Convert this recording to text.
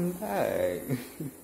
Come back.